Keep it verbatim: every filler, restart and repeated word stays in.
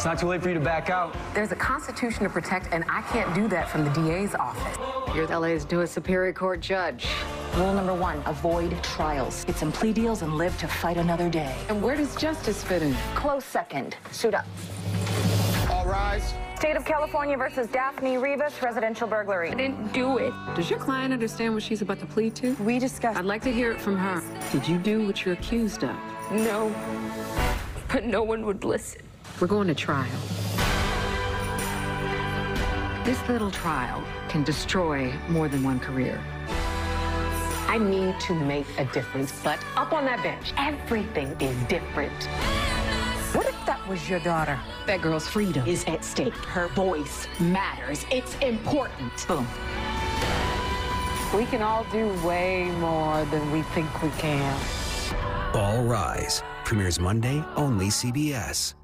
It's not too late for you to back out. There's a constitution to protect, and I can't do that from the D A's office. You're L A's newest Superior Court judge. Rule number one, avoid trials. Get some plea deals and live to fight another day. And where does justice fit in? Close second. Suit up. All rise. State of California versus Daphne Rivas, residential burglary. I didn't do it. Does your client understand what she's about to plead to? We discussed. I'd like to hear it from her. Did you do what you're accused of? No, but no one would listen. We're going to trial. This little trial can destroy more than one career. I need to make a difference, but up on that bench, everything is different. What if that was your daughter? That girl's freedom is at stake. Her voice matters. It's important. Boom. We can all do way more than we think we can. All Rise premieres Monday, only C B S.